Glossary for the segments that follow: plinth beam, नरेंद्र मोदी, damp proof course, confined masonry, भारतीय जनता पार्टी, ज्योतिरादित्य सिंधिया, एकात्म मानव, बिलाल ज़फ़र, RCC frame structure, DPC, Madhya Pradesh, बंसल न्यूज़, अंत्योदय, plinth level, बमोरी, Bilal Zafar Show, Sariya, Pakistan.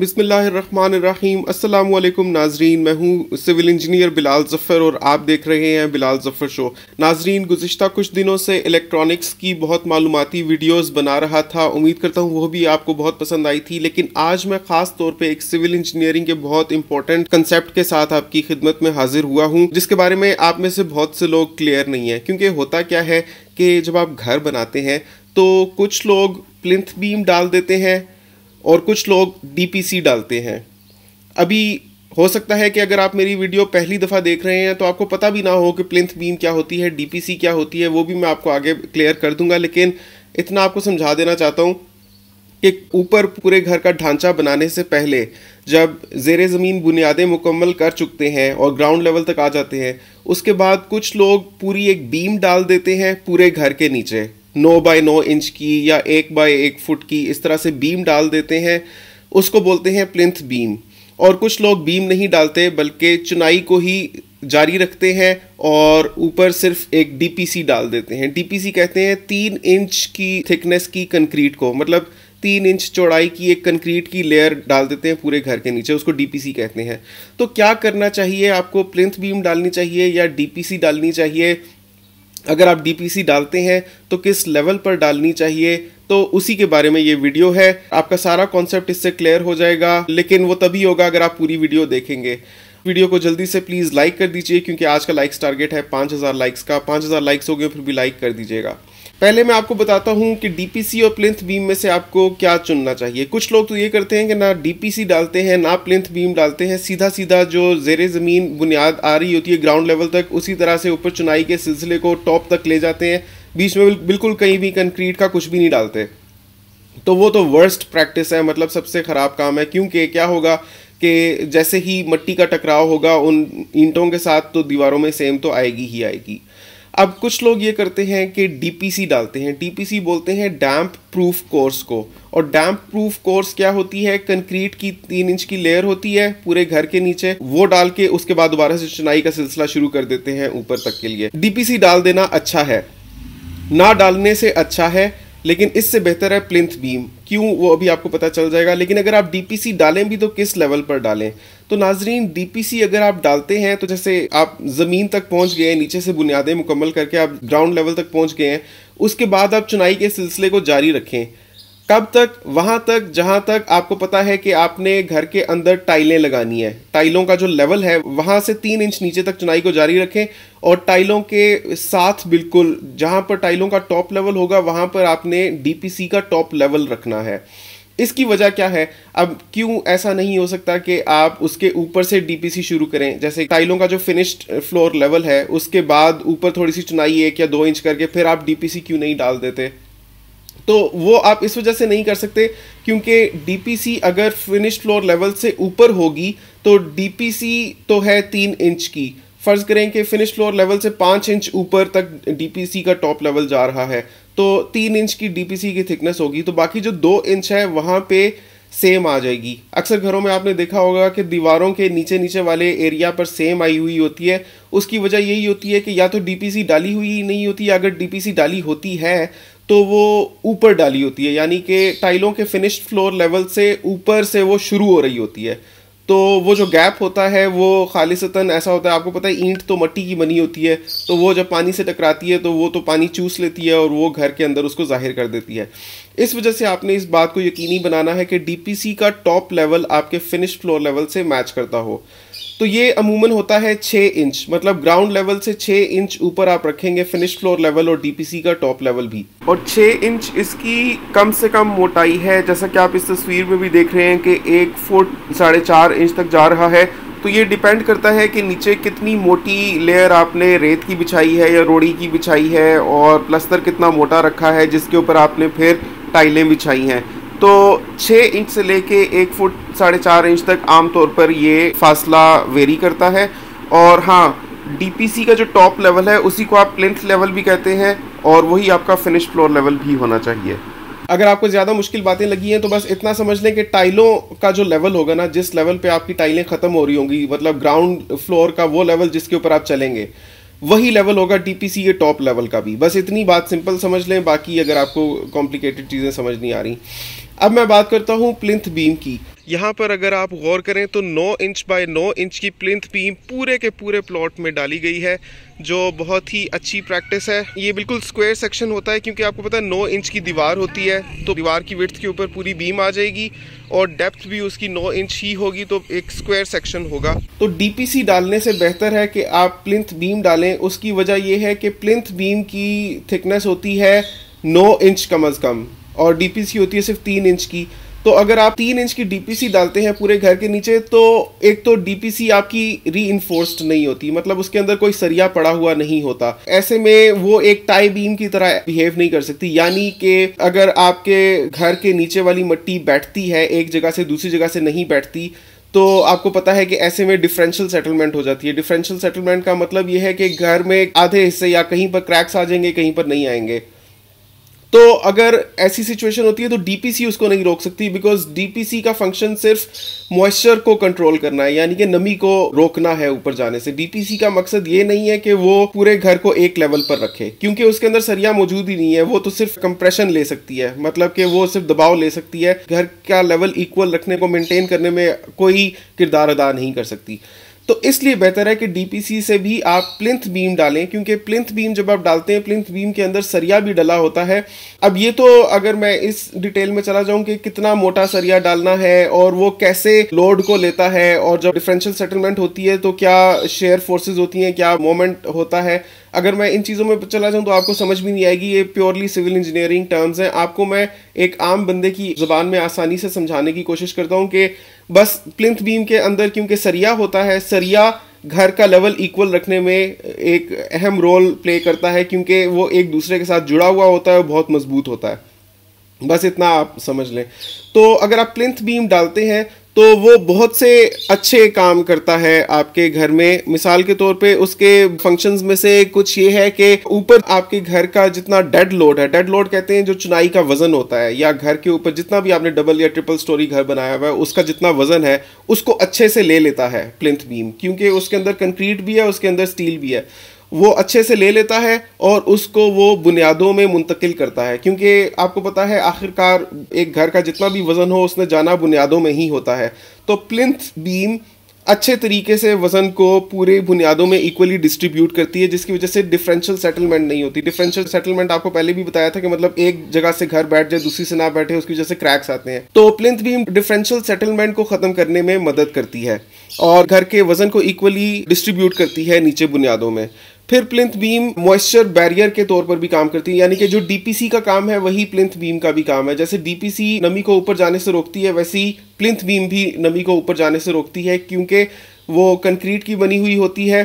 बिस्मिल्लाहिर्रहमानिर्रहीम अस्सलाम वालेकुम नाजरीन, मैं हूँ सिविल इंजीनियर बिलाल ज़फ़र और आप देख रहे हैं बिलाल ज़फ़र शो। नाजरीन, गुज़िश्ता कुछ दिनों से इलेक्ट्रॉनिक्स की बहुत मालूमाती वीडियोस बना रहा था, उम्मीद करता हूँ वो भी आपको बहुत पसंद आई थी। लेकिन आज मैं ख़ास तौर पर एक सिविल इंजीनियरिंग के बहुत इंपॉर्टेंट कंसेप्ट के साथ आपकी खिदमत में हाजिर हुआ हूँ, जिसके बारे में आप में से बहुत से लोग क्लियर नहीं हैं। क्योंकि होता क्या है कि जब आप घर बनाते हैं तो कुछ लोग प्लिंथ बीम डाल देते हैं और कुछ लोग DPC डालते हैं। अभी हो सकता है कि अगर आप मेरी वीडियो पहली दफ़ा देख रहे हैं तो आपको पता भी ना हो कि प्लिंथ बीम क्या होती है, DPC क्या होती है, वो भी मैं आपको आगे क्लियर कर दूंगा। लेकिन इतना आपको समझा देना चाहता हूँ कि ऊपर पूरे घर का ढांचा बनाने से पहले जब ज़ेरे ज़मीन बुनियादें मुकम्मल कर चुकते हैं और ग्राउंड लेवल तक आ जाते हैं, उसके बाद कुछ लोग पूरी एक बीम डाल देते हैं पूरे घर के नीचे, 9 बाई 9 इंच की या 1 बाई 1 फुट की, इस तरह से बीम डाल देते हैं, उसको बोलते हैं प्लिंथ बीम। और कुछ लोग बीम नहीं डालते बल्कि चुनाई को ही जारी रखते हैं और ऊपर सिर्फ एक DPC डाल देते हैं। DPC कहते हैं 3 इंच की थिकनेस की कंक्रीट को, मतलब 3 इंच चौड़ाई की एक कंक्रीट की लेयर डाल देते हैं पूरे घर के नीचे, उसको DPC कहते हैं। तो क्या करना चाहिए आपको, प्लिंथ बीम डालनी चाहिए या DPC डालनी चाहिए? अगर आप DPC डालते हैं तो किस लेवल पर डालनी चाहिए, तो उसी के बारे में ये वीडियो है। आपका सारा कॉन्सेप्ट इससे क्लियर हो जाएगा, लेकिन वो तभी होगा अगर आप पूरी वीडियो देखेंगे। वीडियो को जल्दी से प्लीज़ लाइक कर दीजिए, क्योंकि आज का लाइक्स टारगेट है 5000 लाइक्स का। 5000 लाइक्स हो गए फिर भी लाइक कर दीजिएगा। पहले मैं आपको बताता हूँ कि DPC और प्लिंथ बीम में से आपको क्या चुनना चाहिए। कुछ लोग तो ये करते हैं कि ना DPC डालते हैं ना प्लिंथ बीम डालते हैं, सीधा सीधा जो ज़ेरे ज़मीन बुनियाद आ रही होती है ग्राउंड लेवल तक, उसी तरह से ऊपर चुनाई के सिलसिले को टॉप तक ले जाते हैं, बीच में बिल्कुल कहीं भी कंक्रीट का कुछ भी नहीं डालते। तो वो तो वर्स्ट प्रैक्टिस है, मतलब सबसे ख़राब काम है। क्योंकि क्या होगा कि जैसे ही मिट्टी का टकराव होगा उन ईंटों के साथ तो दीवारों में सेम तो आएगी ही आएगी। अब कुछ लोग ये करते हैं कि DPC डालते हैं। DPC बोलते हैं डैम्प प्रूफ कोर्स को, और डैम्प प्रूफ कोर्स क्या होती है? कंक्रीट की 3 इंच की लेयर होती है पूरे घर के नीचे, वो डाल के उसके बाद दोबारा से चुनाई का सिलसिला शुरू कर देते हैं ऊपर तक के लिए। DPC डाल देना अच्छा है, ना डालने से अच्छा है, लेकिन इससे बेहतर है प्लिंथ बीम। क्यों, वो अभी आपको पता चल जाएगा। लेकिन अगर आप DPC डालें भी तो किस लेवल पर डालें? तो नाजरीन, DPC अगर आप डालते हैं तो जैसे आप ज़मीन तक पहुंच गए, नीचे से बुनियादें मुकम्मल करके आप ग्राउंड लेवल तक पहुंच गए हैं, उसके बाद आप चुनाई के सिलसिले को जारी रखें। कब तक? वहाँ तक जहाँ तक आपको पता है कि आपने घर के अंदर टाइलें लगानी है। टाइलों का जो लेवल है वहाँ से 3 इंच नीचे तक चुनाई को जारी रखें, और टाइलों के साथ बिल्कुल जहाँ पर टाइलों का टॉप लेवल होगा वहाँ पर आपने DPC का टॉप लेवल रखना है। इसकी वजह क्या है? अब क्यों ऐसा नहीं हो सकता कि आप उसके ऊपर से DPC शुरू करें? जैसे टाइलों का जो फिनिश्ड फ्लोर लेवल है उसके बाद ऊपर थोड़ी सी चुनाई 1 या 2 इंच करके फिर आप DPC क्यों नहीं डाल देते? तो वो आप इस वजह से नहीं कर सकते क्योंकि DPC अगर फिनिश्ड फ्लोर लेवल से ऊपर होगी तो DPC तो है 3 इंच की। फ़र्ज़ करें कि फिनिश्ड फ्लोर लेवल से 5 इंच ऊपर तक DPC का टॉप लेवल जा रहा है, तो 3 इंच की DPC की थिकनेस होगी, तो बाकी जो 2 इंच है वहाँ पे सेम आ जाएगी। अक्सर घरों में आपने देखा होगा कि दीवारों के नीचे नीचे वाले एरिया पर सेम आई हुई होती है। उसकी वजह यही होती है कि या तो DPC डाली हुई नहीं होती, या अगर DPC डाली होती है तो वो ऊपर डाली होती है, यानी कि टाइलों के फिनिश्ड फ्लोर लेवल से ऊपर से वो शुरू हो रही होती है। तो वो जो गैप होता है वो खालिसतन ऐसा होता है, आपको पता है ईंट तो मट्टी की बनी होती है, तो वो जब पानी से टकराती है तो वो तो पानी चूस लेती है और वो घर के अंदर उसको जाहिर कर देती है। इस वजह से आपने इस बात को यकीनी बनाना है कि DPC का टॉप लेवल आपके फिनिश्ड फ्लोर लेवल से मैच करता हो। तो ये अमूमन होता है 6 इंच, मतलब ग्राउंड लेवल से 6 इंच ऊपर आप रखेंगे फिनिश्ड फ्लोर लेवल और DPC का टॉप लेवल भी। और 6 इंच इसकी कम से कम मोटाई है, जैसा कि आप इस तस्वीर में भी देख रहे हैं कि 1 फुट 4.5 इंच तक जा रहा है। तो ये डिपेंड करता है कि नीचे कितनी मोटी लेयर आपने रेत की बिछाई है या रोड़ी की बिछाई है, और प्लस्तर कितना मोटा रखा है जिसके ऊपर आपने फिर टाइलें बिछाई हैं। तो 6 इंच से लेके 1 फुट 4.5 इंच तक आमतौर पर ये फासला वेरी करता है। और हाँ, DPC का जो टॉप लेवल है उसी को आप प्लिंथ लेवल भी कहते हैं, और वही आपका फिनिश फ्लोर लेवल भी होना चाहिए। अगर आपको ज़्यादा मुश्किल बातें लगी हैं तो बस इतना समझ लें कि टाइलों का जो लेवल होगा ना, जिस लेवल पे आपकी टाइलें ख़त्म हो रही होंगी, मतलब ग्राउंड फ्लोर का वो लेवल जिसके ऊपर आप चलेंगे, वही लेवल होगा डीपीसी के टॉप लेवल का भी। बस इतनी बात सिंपल समझ लें, बाकी अगर आपको कॉम्प्लिकेटेड चीज़ें समझ नहीं आ रही। अब मैं बात करता हूँ प्लिंथ बीम की। यहाँ पर अगर आप गौर करें तो 9 इंच बाय 9 इंच की प्लिंथ बीम पूरे के पूरे प्लॉट में डाली गई है, जो बहुत ही अच्छी प्रैक्टिस है। ये बिल्कुल स्क्वायर सेक्शन होता है, क्योंकि आपको पता है 9 इंच की दीवार होती है तो दीवार की विड्थ के ऊपर पूरी बीम आ जाएगी और डेप्थ भी उसकी 9 इंच ही होगी, तो एक स्क्वायर सेक्शन होगा। तो डीपीसी डालने से बेहतर है कि आप प्लिंथ बीम डालें। उसकी वजह यह है कि प्लिंथ बीम की थिकनेस होती है 9 इंच कम अज़ कम और डीपीसी होती है सिर्फ 3 इंच की। तो अगर आप 3 इंच की डीपीसी डालते हैं पूरे घर के नीचे, तो एक तो डीपीसी आपकी रीइंफोर्स्ड नहीं होती, मतलब उसके अंदर कोई सरिया पड़ा हुआ नहीं होता। ऐसे में वो एक टाई बीम की तरह बिहेव नहीं कर सकती, यानी कि अगर आपके घर के नीचे वाली मिट्टी बैठती है एक जगह से दूसरी जगह से नहीं बैठती, तो आपको पता है कि ऐसे में डिफरेंशियल सेटलमेंट हो जाती है। डिफरेंशियल सेटलमेंट का मतलब ये है कि घर में आधे हिस्से या कहीं पर क्रैक्स आ जाएंगे, कहीं पर नहीं आएंगे। तो अगर ऐसी सिचुएशन होती है तो डीपीसी उसको नहीं रोक सकती, बिकॉज डीपीसी का फंक्शन सिर्फ मॉइस्चर को कंट्रोल करना है, यानी कि नमी को रोकना है ऊपर जाने से। डीपीसी का मकसद ये नहीं है कि वो पूरे घर को एक लेवल पर रखे, क्योंकि उसके अंदर सरिया मौजूद ही नहीं है। वो तो सिर्फ कंप्रेशन ले सकती है, मतलब कि वो सिर्फ दबाव ले सकती है, घर का लेवल इक्वल रखने को मेनटेन करने में कोई किरदार अदा नहीं कर सकती। तो इसलिए बेहतर है कि डीपीसी से भी आप प्लिंथ बीम डालें, क्योंकि प्लिंथ बीम जब आप डालते हैं, प्लिंथ बीम के अंदर सरिया भी डला होता है। अब ये तो अगर मैं इस डिटेल में चला जाऊं कि कितना मोटा सरिया डालना है और वो कैसे लोड को लेता है, और जब डिफरेंशियल सेटलमेंट होती है तो क्या शेयर फोर्सेज होती हैं, क्या मोमेंट होता है, अगर मैं इन चीज़ों में चला जाऊँ तो आपको समझ भी नहीं आएगी। ये प्योरली सिविल इंजीनियरिंग टर्म्स हैं, आपको मैं एक आम बंदे की ज़ुबान में आसानी से समझाने की कोशिश करता हूँ कि बस प्लिंथ बीम के अंदर क्योंकि सरिया होता है, सरिया घर का लेवल इक्वल रखने में एक अहम रोल प्ले करता है, क्योंकि वो एक दूसरे के साथ जुड़ा हुआ होता है और बहुत मजबूत होता है। बस इतना आप समझ लें। तो अगर आप प्लिंथ बीम डालते हैं तो वो बहुत से अच्छे काम करता है आपके घर में। मिसाल के तौर पे उसके फंक्शंस में से कुछ ये है कि ऊपर आपके घर का जितना डेड लोड है, डेड लोड कहते हैं जो चुनाई का वज़न होता है, या घर के ऊपर जितना भी आपने डबल या ट्रिपल स्टोरी घर बनाया हुआ है उसका जितना वज़न है उसको अच्छे से ले लेता है प्लिंथ बीम, क्योंकि उसके अंदर कंक्रीट भी है, उसके अंदर स्टील भी है। वो अच्छे से ले लेता है और उसको वो बुनियादों में मुंतकिल करता है, क्योंकि आपको पता है आखिरकार एक घर का जितना भी वज़न हो उसने जाना बुनियादों में ही होता है। तो प्लिंथ बीम अच्छे तरीके से वज़न को पूरे बुनियादों में इक्वली डिस्ट्रीब्यूट करती है, जिसकी वजह से डिफरेंशियल सेटलमेंट नहीं होती। डिफरेंशियल सेटलमेंट आपको पहले भी बताया था कि मतलब एक जगह से घर बैठ जाए दूसरी से ना बैठे, उसकी वजह से क्रैक्स आते हैं। तो प्लिंथ बीम डिफरेंशियल सेटलमेंट को ख़त्म करने में मदद करती है और घर के वज़न को इक्वली डिस्ट्रीब्यूट करती है नीचे बुनियादों में। फिर प्लिंथ बीम मॉइस्चर बैरियर के तौर पर भी काम करती है, यानी कि जो डीपीसी का काम है वही प्लिंथ बीम का भी काम है। जैसे डीपीसी नमी को ऊपर जाने से रोकती है, वैसे ही प्लिंथ बीम भी नमी को ऊपर जाने से रोकती है, क्योंकि वो कंक्रीट की बनी हुई होती है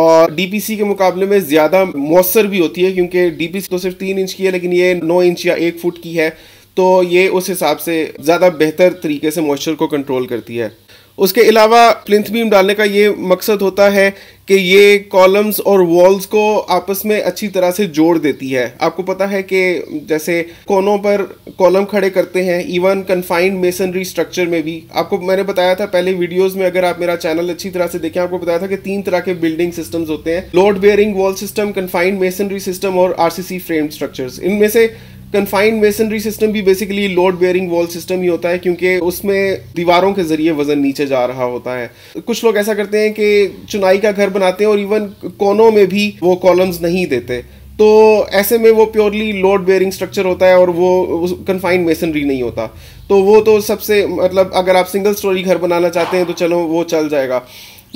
और डीपीसी के मुकाबले में ज़्यादा मौसर भी होती है, क्योंकि डीपीसी तो सिर्फ 3 इंच की है लेकिन ये 9 इंच या 1 फुट की है, तो ये उस हिसाब से ज़्यादा बेहतर तरीके से मॉइस्चर को कंट्रोल करती है। उसके अलावा प्लिंथ बीम डालने का ये मकसद होता है कि ये कॉलम्स और वॉल्स को आपस में अच्छी तरह से जोड़ देती है। आपको पता है कि जैसे कोनों पर कॉलम खड़े करते हैं, इवन कन्फाइंड मेसनरी स्ट्रक्चर में भी, आपको मैंने बताया था पहले वीडियोस में, अगर आप मेरा चैनल अच्छी तरह से देखें आपको बताया था कि 3 तरह के बिल्डिंग सिस्टम्स होते हैं, load bearing wall system, confined masonry system और आरसीसी फ्रेम स्ट्रक्चर्स। इनमें से कन्फाइंड मेसनरी सिस्टम भी basically load bearing wall system ही होता है, क्योंकि उसमें दीवारों के जरिए वजन नीचे जा रहा होता है। कुछ लोग ऐसा करते हैं कि चुनाई का घर बनाते हैं और इवन कोनों में भी वो कॉलम्स नहीं देते, तो ऐसे में वो प्योरली लोड बेयरिंग स्ट्रक्चर होता है और वो कन्फाइंड मेसनरी नहीं होता। तो वो तो सबसे मतलब अगर आप सिंगल स्टोरी घर बनाना चाहते हैं तो चलो वो चल जाएगा,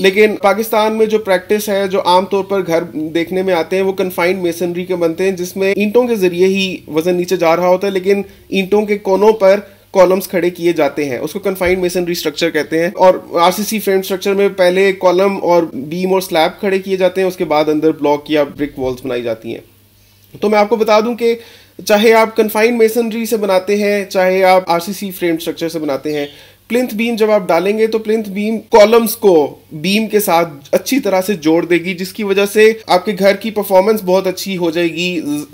लेकिन पाकिस्तान में जो प्रैक्टिस है, जो आमतौर पर घर देखने में आते हैं वो कन्फाइंड मेसनरी के बनते हैं, जिसमें ईंटों के ज़रिए ही वज़न नीचे जा रहा होता है लेकिन ईंटों के कोनों पर कॉलम्स खड़े किए जाते हैं, उसको कन्फाइंड मेसनरी स्ट्रक्चर कहते हैं। और आरसीसी फ्रेम स्ट्रक्चर में पहले कॉलम और बीम और स्लैब खड़े किए जाते हैं, उसके बाद अंदर ब्लॉक या ब्रिक वॉल्स बनाई जाती हैं। तो मैं आपको बता दूं कि चाहे आप कन्फाइंड मेसनरी से बनाते हैं, चाहे आप आरसीसी फ्रेम स्ट्रक्चर से बनाते हैं, प्लिंथ बीम जब आप डालेंगे तो प्लिंथ बीम कॉलम्स को बीम के साथ अच्छी तरह से जोड़ देगी, जिसकी वजह से आपके घर की परफॉर्मेंस बहुत अच्छी हो जाएगी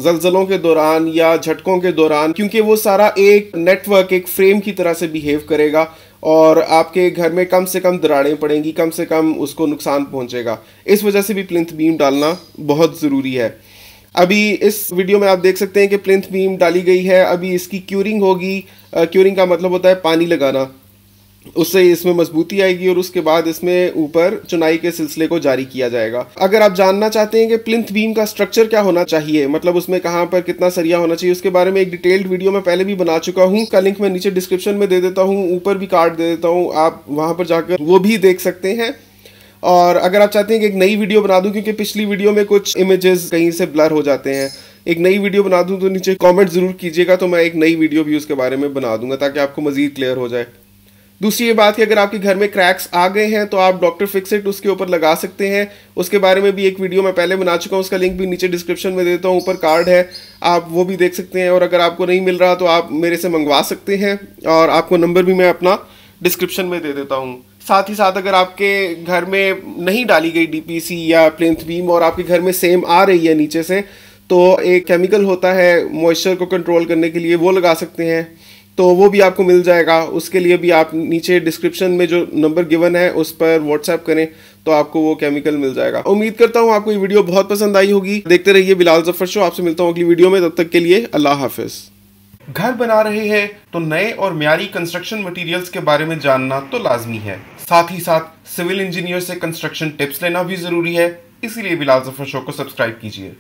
जलजलों के दौरान या झटकों के दौरान, क्योंकि वो सारा एक नेटवर्क, एक फ्रेम की तरह से बिहेव करेगा और आपके घर में कम से कम दरारें पड़ेंगी, कम से कम उसको नुकसान पहुंचेगा। इस वजह से भी प्लिंथ बीम डालना बहुत ज़रूरी है। अभी इस वीडियो में आप देख सकते हैं कि प्लिंथ बीम डाली गई है, अभी इसकी क्यूरिंग होगी। क्यूरिंग का मतलब होता है पानी लगाना, उससे इसमें मजबूती आएगी और उसके बाद इसमें ऊपर चुनाई के सिलसिले को जारी किया जाएगा। अगर आप जानना चाहते हैं कि प्लिंथ बीम का स्ट्रक्चर क्या होना चाहिए, मतलब उसमें कहाँ पर कितना सरिया होना चाहिए, उसके बारे में एक डिटेल्ड वीडियो मैं पहले भी बना चुका हूँ, उसका लिंक मैं नीचे डिस्क्रिप्शन में दे देता हूँ, ऊपर भी कार्ड दे देता हूँ, आप वहाँ पर जाकर वो भी देख सकते हैं। और अगर आप चाहते हैं कि एक नई वीडियो बना दूँ, क्योंकि पिछली वीडियो में कुछ इमेजेस कहीं से ब्लर हो जाते हैं, एक नई वीडियो बना दूँ तो नीचे कॉमेंट ज़रूर कीजिएगा, तो मैं एक नई वीडियो भी उसके बारे में बना दूँगा ताकि आपको मज़ीद क्लियर हो जाए। दूसरी ये बात कि अगर आपके घर में क्रैक्स आ गए हैं तो आप डॉक्टर फिक्स इट उसके ऊपर लगा सकते हैं, उसके बारे में भी एक वीडियो मैं पहले बना चुका हूँ, उसका लिंक भी नीचे डिस्क्रिप्शन में देता हूँ, ऊपर कार्ड है, आप वो भी देख सकते हैं। और अगर आपको नहीं मिल रहा तो आप मेरे से मंगवा सकते हैं, और आपको नंबर भी मैं अपना डिस्क्रिप्शन में दे देता हूँ। साथ ही साथ अगर आपके घर में नहीं डाली गई DPC या प्लिंथ बीम और आपके घर में सेम आ रही है नीचे से, तो एक केमिकल होता है मॉइस्चर को कंट्रोल करने के लिए, वो लगा सकते हैं, तो वो भी आपको मिल जाएगा। उसके लिए भी आप नीचे डिस्क्रिप्शन में जो नंबर गिवन है उस पर व्हाट्सएप करें तो आपको वो केमिकल मिल जाएगा। उम्मीद करता हूँ आपको ये वीडियो बहुत पसंद आई होगी। देखते रहिए बिलाल जफर शो, आपसे मिलता हूँ अगली वीडियो में, तब तक के लिए अल्लाह हाफिज़। घर बना रहे हैं तो नए और म्यारी कंस्ट्रक्शन मटेरियल्स के बारे में जानना तो लाजमी है, साथ ही साथ सिविल इंजीनियर से कंस्ट्रक्शन टिप्स लेना भी ज़रूरी है, इसीलिए बिलाल जफर शो को सब्सक्राइब कीजिए।